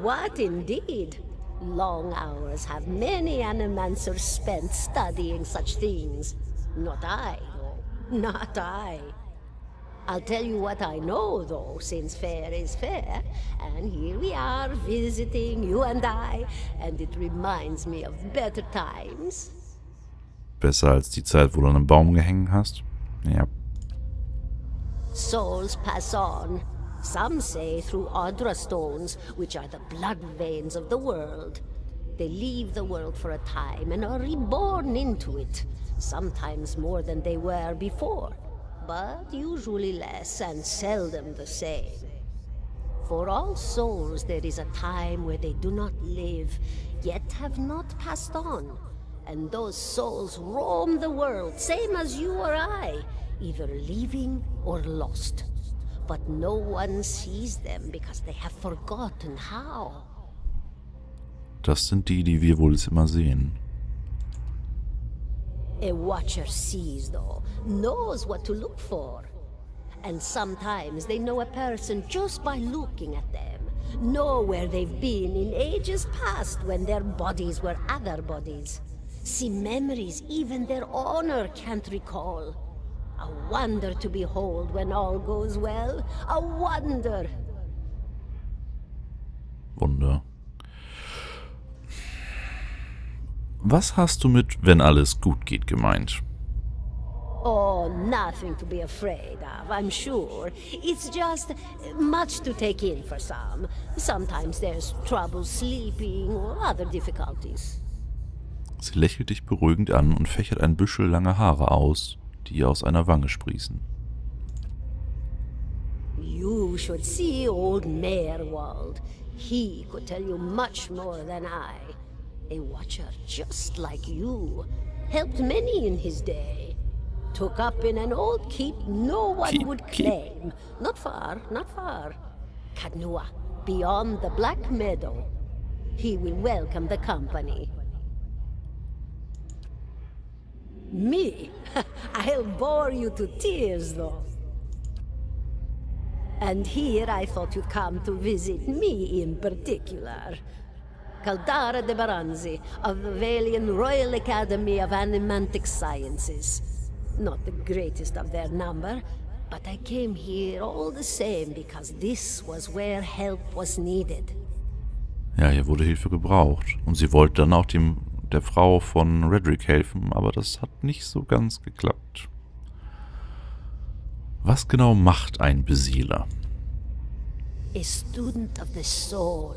What indeed? Long hours have many animancers spent studying such things. Not I, though. Not I. I'll tell you what I know, though, since fair is fair. And here we are visiting, you and I, and it reminds me of better times. Besser als die Zeit, wo du an einem Baum gehängt hast? Ja. Souls pass on. Some say through Ardra stones, which are the blood veins of the world. They leave the world for a time and are reborn into it. Sometimes more than they were before. But usually less and seldom the same. For all souls there is a time where they do not live, yet have not passed on. And those souls roam the world, same as you or I, either living or lost. But no one sees them, because they have forgotten how. Das sind die, die wir wohl immer sehen. A watcher sees, though, knows what to look for. And sometimes they know a person just by looking at them, know where they've been in ages past when their bodies were other bodies. See memories even their honor can't recall. A wonder to behold when all goes well. A wonder. Wunder. Was hast du mit, wenn alles gut geht, gemeint? Oh, nothing to be afraid of, I'm sure. It's just much to take in for some. Sometimes there's trouble sleeping or other difficulties. Sie lächelt dich beruhigend an und fächert ein Büschel lange Haare aus, die ihr aus einer Wange sprießen. You should see old Maerwald. He could tell you much more than I. A watcher just like you. Helped many in his day. Took up in an old keep no one would claim. Not far, not far. Caed Nua, beyond the Black Meadow. He will welcome the company. Me? I'll bore you to tears, though. And here I thought you'd come to visit me in particular. Caldara de Baranzi, of the Valian Royal Academy of Animantic Sciences. Not the greatest of their number, but I came here all the same, because this was where help was needed. Ja, hier wurde Hilfe gebraucht. Und sie wollte dann auch der Frau von Raedric helfen, aber das hat nicht so ganz geklappt. Was genau macht ein Beseeler? A student of the soul.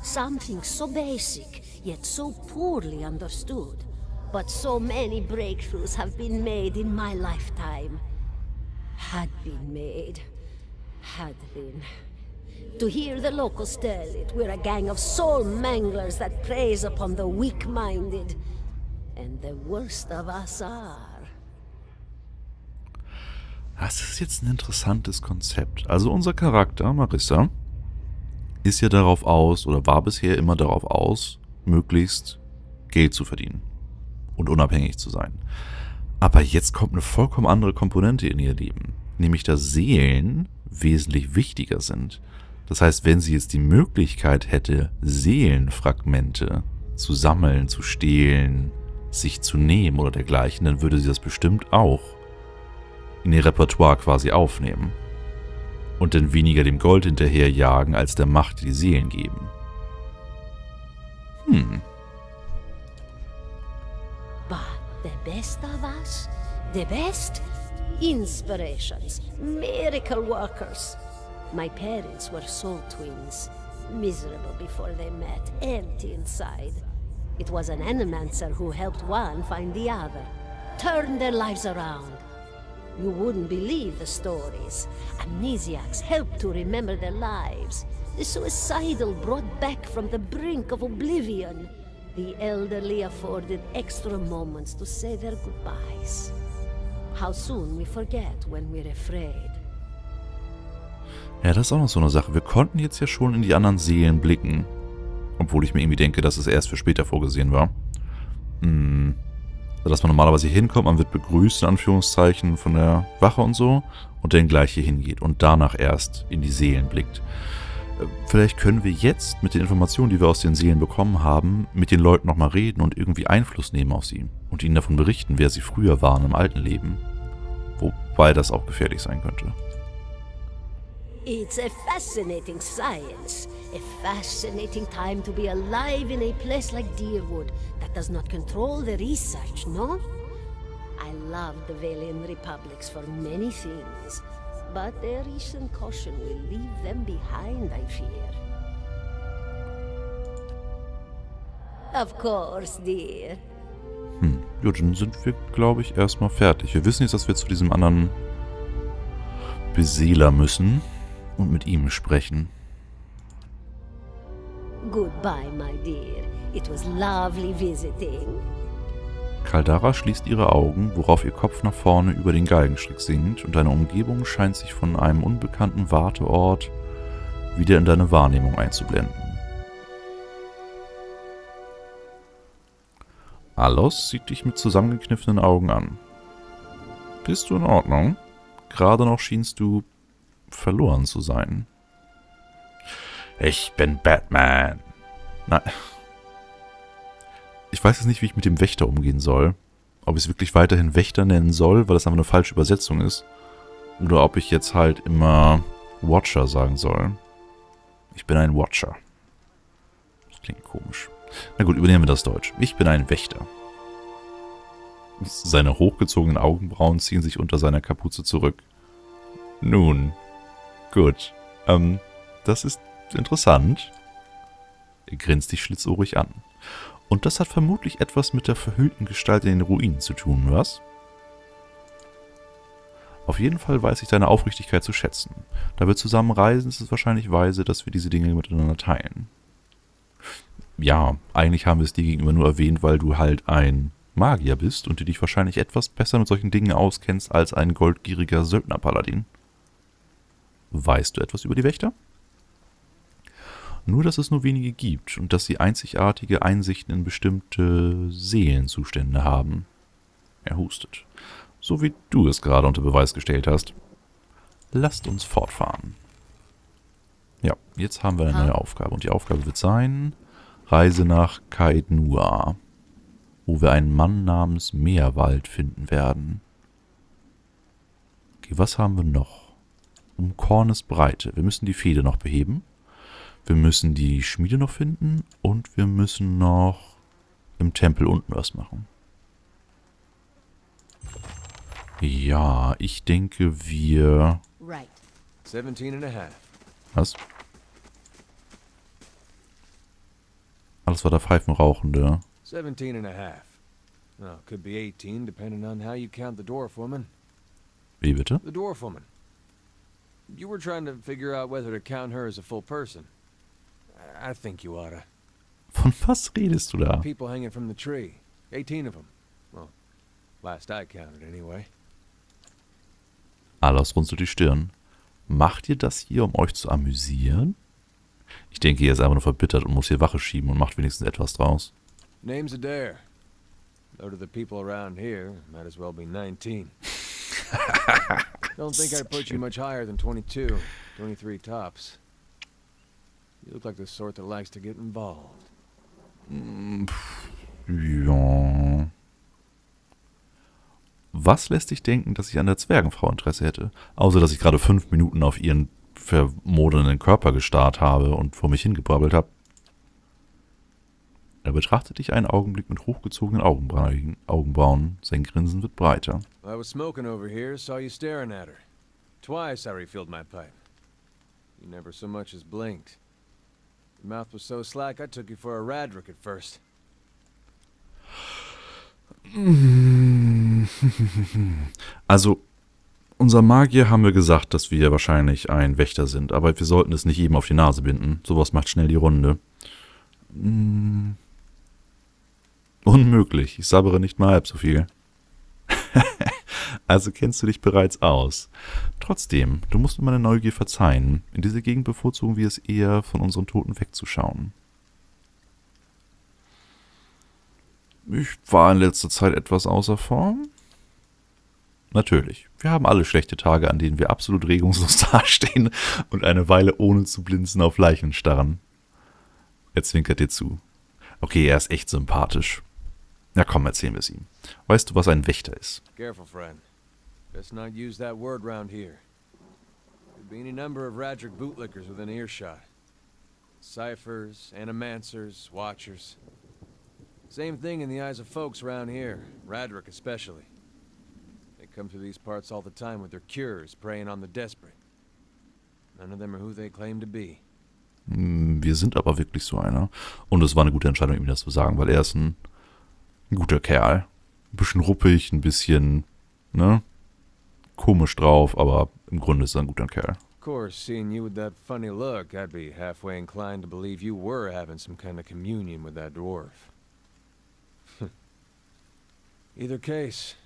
Something so basic, yet so poorly understood. But so many breakthroughs have been made in my lifetime. Had been made. Had been. To hear the locals tell it, we're a gang of soul manglers that preys upon the weak-minded. And the worst of us are. Das ist jetzt ein interessantes Konzept. Also unser Charakter, Marissa, ist ja darauf aus, oder war bisher immer darauf aus, möglichst Geld zu verdienen und unabhängig zu sein. Aber jetzt kommt eine vollkommen andere Komponente in ihr Leben, nämlich dass Seelen wesentlich wichtiger sind. Das heißt, wenn sie jetzt die Möglichkeit hätte, Seelenfragmente zu sammeln, zu stehlen, sich zu nehmen oder dergleichen, dann würde sie das bestimmt auch in ihr Repertoire quasi aufnehmen. Und dann weniger dem Gold hinterherjagen, als der Macht, die die Seelen geben. Hm. But the best of us, the best inspirations, miracle workers. My parents were soul twins, miserable before they met, empty inside. It was an animancer who helped one find the other, turned their lives around. You wouldn't believe the stories. Amnesiacs helped to remember their lives. The suicidal brought back from the brink of oblivion. The elderly afforded extra moments to say their goodbyes. How soon we forget when we're afraid. Ja, das ist auch noch so eine Sache. Wir konnten jetzt ja schon in die anderen Seelen blicken. Obwohl ich mir irgendwie denke, dass es erst für später vorgesehen war. Hm. Dass man normalerweise hier hinkommt, man wird begrüßt, in Anführungszeichen, von der Wache und so, und dann gleich hier hingeht und danach erst in die Seelen blickt. Vielleicht können wir jetzt mit den Informationen, die wir aus den Seelen bekommen haben, mit den Leuten nochmal reden und irgendwie Einfluss nehmen auf sie und ihnen davon berichten, wer sie früher waren im alten Leben. Wobei das auch gefährlich sein könnte. It's a fascinating science. A fascinating time to be alive in a place like Deerwood that does not control the research, no? I loved the Valian Republics for many things. But their recent caution will leave them behind, I fear. Of course, dear. Gut, dann sind wir, glaube ich, erstmal fertig. Wir wissen jetzt, dass wir zu diesem anderen Beseeler müssen und mit ihm sprechen. Goodbye, my dear. It was lovely visiting. Caldara schließt ihre Augen, worauf ihr Kopf nach vorne über den Galgenstrick sinkt und deine Umgebung scheint sich von einem unbekannten Warteort wieder in deine Wahrnehmung einzublenden. Alos sieht dich mit zusammengekniffenen Augen an. Bist du in Ordnung? Gerade noch schienst du verloren zu sein. Ich bin Batman. Nein. Ich weiß jetzt nicht, wie ich mit dem Wächter umgehen soll. Ob ich es wirklich weiterhin Wächter nennen soll, weil das einfach eine falsche Übersetzung ist. Oder ob ich jetzt halt immer Watcher sagen soll. Ich bin ein Watcher. Das klingt komisch. Na gut, übernehmen wir das Deutsch. Ich bin ein Wächter. Seine hochgezogenen Augenbrauen ziehen sich unter seiner Kapuze zurück. Nun. Gut. Das ist interessant. Er grinst dich schlitzohrig an. Und das hat vermutlich etwas mit der verhüllten Gestalt in den Ruinen zu tun, was? Auf jeden Fall weiß ich deine Aufrichtigkeit zu schätzen. Da wir zusammen reisen, ist es wahrscheinlich weise, dass wir diese Dinge miteinander teilen. Ja, eigentlich haben wir es dir gegenüber nur erwähnt, weil du halt ein Magier bist und du dich wahrscheinlich etwas besser mit solchen Dingen auskennst als ein goldgieriger Söldnerpaladin. Weißt du etwas über die Wächter? Nur, dass es nur wenige gibt und dass sie einzigartige Einsichten in bestimmte Seelenzustände haben. Er hustet. So wie du es gerade unter Beweis gestellt hast. Lasst uns fortfahren. Ja, jetzt haben wir eine neue Aufgabe. Und die Aufgabe wird sein, Reise nach Caed Nua, wo wir einen Mann namens Maerwald finden werden. Okay, was haben wir noch? Um Kornesbreite. Wir müssen die Fehde noch beheben. Wir müssen die Schmiede noch finden und wir müssen noch im Tempel unten was machen. Ja, ich denke wir... Was? Alles war der Pfeifenrauchende. Wie bitte? You were trying to figure out whether to count her as a full person. I think you oughta. Von was redest du da? People hanging from the tree. 18 of them. Well, last I counted anyway. Alos runzelt die Stirn. Macht ihr das hier, um euch zu amüsieren? Ich denke, ihr ist einfach nur verbittert und muss hier Wache schieben und macht wenigstens etwas draus. Names are there. Though to the people around here, might as well be 19. Don't think I put you much higher than 22, 23 tops. You look like the sort that likes to get involved. Ja. Was lässt dich denken, dass ich an der Zwergenfrau Interesse hätte? Außer, dass ich gerade 5 Minuten auf ihren vermodernden Körper gestarrt habe und vor mich hingebrabbelt habe. Er betrachtet dich einen Augenblick mit hochgezogenen Augenbrauen. Sein Grinsen wird breiter. I was smoking over here, saw you staring at her. Twice I refilled my pipe. You never so much as blinked. Your mouth was so slack, I took you for a Raedric at first. Also, unser Magier haben wir gesagt, dass wir wahrscheinlich ein Wächter sind, aber wir sollten es nicht jedem auf die Nase binden. Sowas macht schnell die Runde. Unmöglich. Ich sabbere nicht mal halb so viel. Also kennst du dich bereits aus. Trotzdem, du musst mir meine Neugier verzeihen. In dieser Gegend bevorzugen wir es eher, von unseren Toten wegzuschauen. Ich war in letzter Zeit etwas außer Form. Natürlich. Wir haben alle schlechte Tage, an denen wir absolut regungslos dastehen und eine Weile ohne zu blinzen auf Leichen starren. Er zwinkert dir zu. Okay, er ist echt sympathisch. Na komm, erzählen wir es ihm. Weißt du, was ein Wächter ist? Careful, friend. Best not use that word round here. There'd be any number of Raedric bootlickers within earshot. Ciphers, animancers, watchers. Same thing in the eyes of folks around here, Raedric especially. They come through these parts all the time with their cures, preying on the desperate. None of them are who they claim to be. Wir sind aber wirklich so einer. Und es war eine gute Entscheidung, ihm das zu sagen, weil er ist ein guter Kerl. Ein bisschen ruppig, ein bisschen, ne, komisch drauf, aber im Grunde ist er ein guter Kerl. Of course, seeing you with that funny look, I'd be halfway inclined to believe you were having some kind of communion with that dwarf. Either case,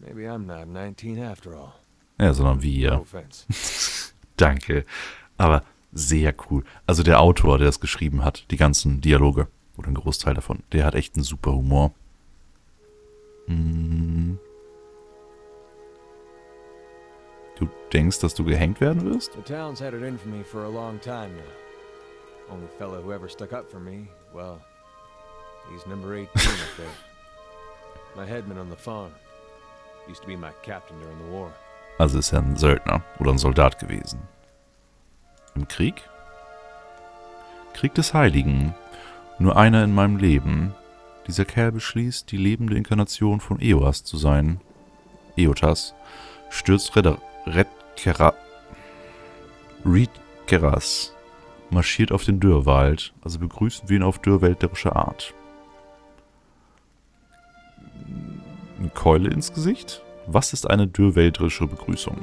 maybe I'm not 19 after all. Ja, sondern wir. Danke. Aber sehr cool. Also der Autor, der das geschrieben hat, die ganzen Dialoge, oder ein Großteil davon, der hat echt einen super Humor. Hm. Du denkst, dass du gehängt werden wirst? The town's had it in for me for a long time now. Only fellow who ever stuck up for me, well, he's number 18 up there. My headman on the farm. Used to be my captain during the war. Also ist er ein Söldner oder ein Soldat gewesen. Im Krieg? Krieg des Heiligen. Nur einer in meinem Leben. Dieser Kerl beschließt, die lebende Inkarnation von Eothas zu sein. Eothas stürzt Reedkeras, marschiert auf den Dürrwald. Also begrüßen wir ihn auf dürrwälderische Art. Eine Keule ins Gesicht? Was ist eine dürrwälderische Begrüßung?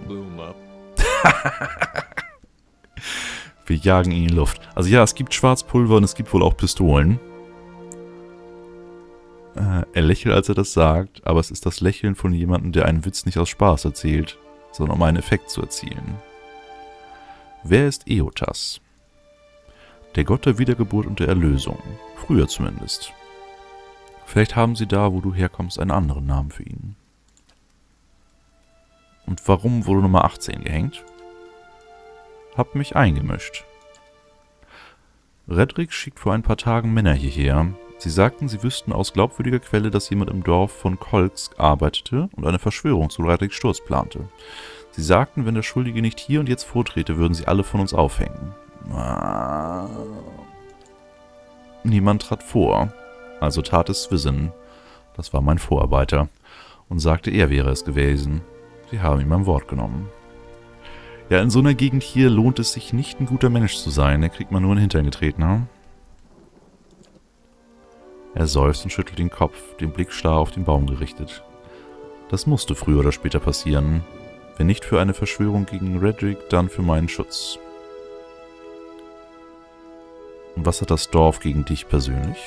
Wir jagen ihn in die Luft. Also ja, es gibt Schwarzpulver und es gibt wohl auch Pistolen. Er lächelt, als er das sagt, aber es ist das Lächeln von jemandem, der einen Witz nicht aus Spaß erzählt, sondern um einen Effekt zu erzielen. Wer ist Eothas? Der Gott der Wiedergeburt und der Erlösung. Früher zumindest. Vielleicht haben sie da, wo du herkommst, einen anderen Namen für ihn. Und warum wurde Nummer 18 gehängt? Hab mich eingemischt. Raedric schickt vor ein paar Tagen Männer hierher. Sie sagten, sie wüssten aus glaubwürdiger Quelle, dass jemand im Dorf von Kolsk arbeitete und eine Verschwörung zu Raedrics Sturz plante. Sie sagten, wenn der Schuldige nicht hier und jetzt vortrete, würden sie alle von uns aufhängen. Niemand trat vor. Also tat es Swissen, das war mein Vorarbeiter, und sagte, er wäre es gewesen. Sie haben ihm mein Wort genommen. Ja, in so einer Gegend hier lohnt es sich nicht, ein guter Mensch zu sein. Da kriegt man nur einen Hintern getreten, ne? Er seufzt und schüttelt den Kopf, den Blick starr auf den Baum gerichtet. Das musste früher oder später passieren. Wenn nicht für eine Verschwörung gegen Raedric, dann für meinen Schutz. Und was hat das Dorf gegen dich persönlich?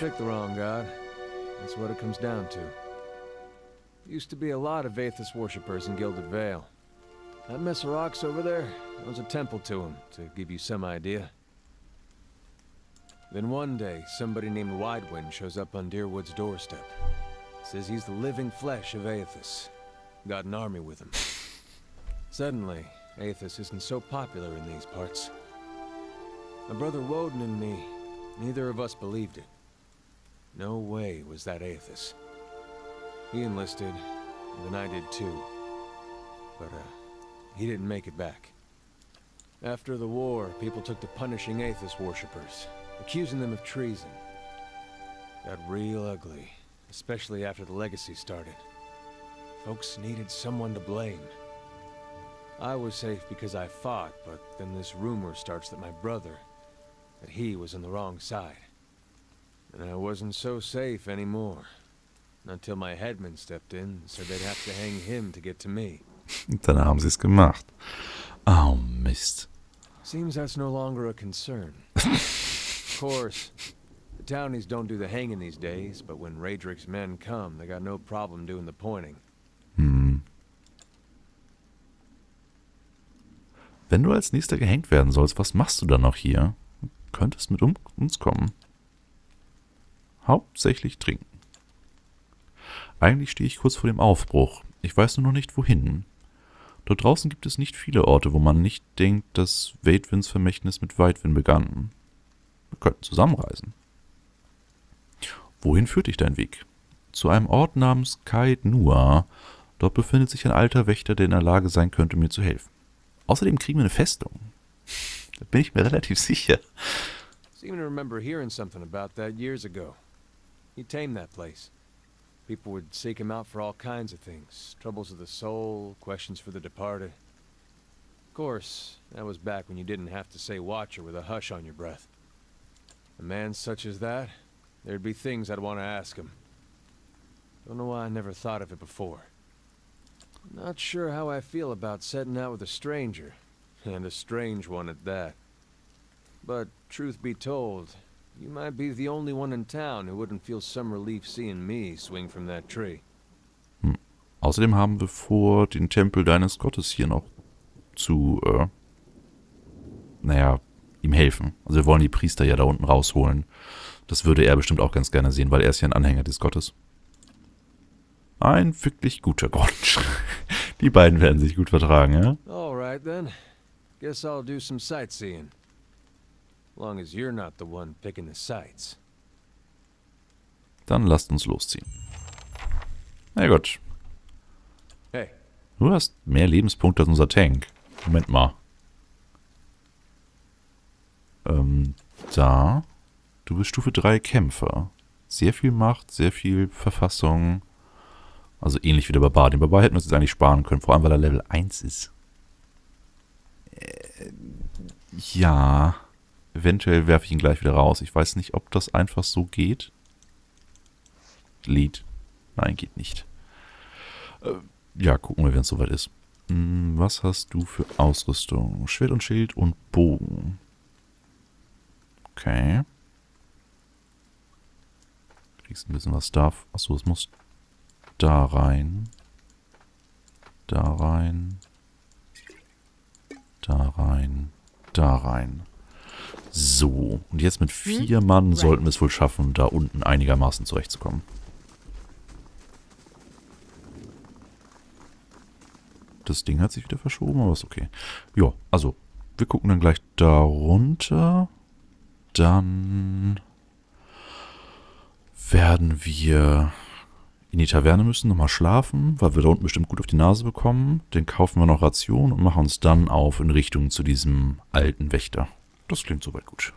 Used to be a lot of Eothas worshippers in Gilded Vale. That mess of rocks over there, there was a temple to him, to give you some idea. Then one day, somebody named Waidwen shows up on Deerwood's doorstep. Says he's the living flesh of Eothas. Got an army with him. Suddenly, Eothas isn't so popular in these parts. My brother Woden and me, neither of us believed it. No way was that Eothas. He enlisted, and then I did too. But he didn't make it back. After the war, people took to punishing Eothas worshippers, accusing them of treason. Got real ugly, especially after the legacy started. Folks needed someone to blame. I was safe because I fought, but then this rumor starts that my brother, that he was on the wrong side. And I wasn't so safe anymore. Until my headman stepped in, so they'd have to hang him to get to me. Dann haben sie es gemacht. Oh, Mist. Seems that's no longer a concern. Of course, the townies don't do the hanging these days, but when Raedric's men come, they got no problem doing the pointing. Hm. Wenn du als nächster gehängt werden sollst, was machst du dann noch hier? Du könntest mit uns kommen. Hauptsächlich trinken. Eigentlich stehe ich kurz vor dem Aufbruch. Ich weiß nur noch nicht, wohin. Dort draußen gibt es nicht viele Orte, wo man nicht denkt, dass Waidwins Vermächtnis mit Waidwen begann. Wir könnten zusammenreisen. Wohin führt dich dein Weg? Zu einem Ort namens Caed Nua. Dort befindet sich ein alter Wächter, der in der Lage sein könnte, mir zu helfen. Außerdem kriegen wir eine Festung. Da bin ich mir relativ sicher. I seem to remember hearing something about that years ago. He tamed that place. People would seek him out for all kinds of things. Troubles of the soul, questions for the departed. Of course, that was back when you didn't have to say watcher with a hush on your breath. A man such as that, there'd be things I'd want to ask him. Don't know why I never thought of it before. Not sure how I feel about setting out with a stranger, and a strange one at that. But truth be told, you might be the only one in town who wouldn't feel some relief seeing me swing from that tree. Hm. Außerdem haben wir vor, den Tempel deines Gottes hier noch zu, naja, ihm helfen. Also wir wollen die Priester ja da unten rausholen. Das würde er bestimmt auch ganz gerne sehen, weil er ist ja ein Anhänger des Gottes. Ein wirklich guter Grund. Die beiden werden sich gut vertragen, ja? Alright then. Guess I'll do some sightseeing. Long as you're not the one picking the sights. Dann lasst uns losziehen. Na gut. Hey. Du hast mehr Lebenspunkte als unser Tank. Moment mal. Da. Du bist Stufe 3 Kämpfer. Sehr viel Macht, sehr viel Verfassung. Also ähnlich wie der Barbar. Den Barbar hätten wir uns jetzt eigentlich sparen können, vor allem weil er Level 1 ist. Ja. Eventuell werfe ich ihn gleich wieder raus. Ich weiß nicht, ob das einfach so geht. Lead. Nein, geht nicht. Ja, gucken wir, wenn es soweit ist. Was hast du für Ausrüstung? Schwert und Schild und Bogen. Okay. Kriegst ein bisschen was da. Achso, es muss da rein. Da rein. Da rein. Da rein. So, und jetzt mit 4 Mann sollten wir es wohl schaffen, da unten einigermaßen zurechtzukommen. Das Ding hat sich wieder verschoben, aber ist okay. Ja, also, wir gucken dann gleich da runter. Dann werden wir in die Taverne müssen, nochmal schlafen, weil wir da unten bestimmt gut auf die Nase bekommen. Dann kaufen wir noch Rationen und machen uns dann auf in Richtung zu diesem alten Wächter. Das klingt soweit gut.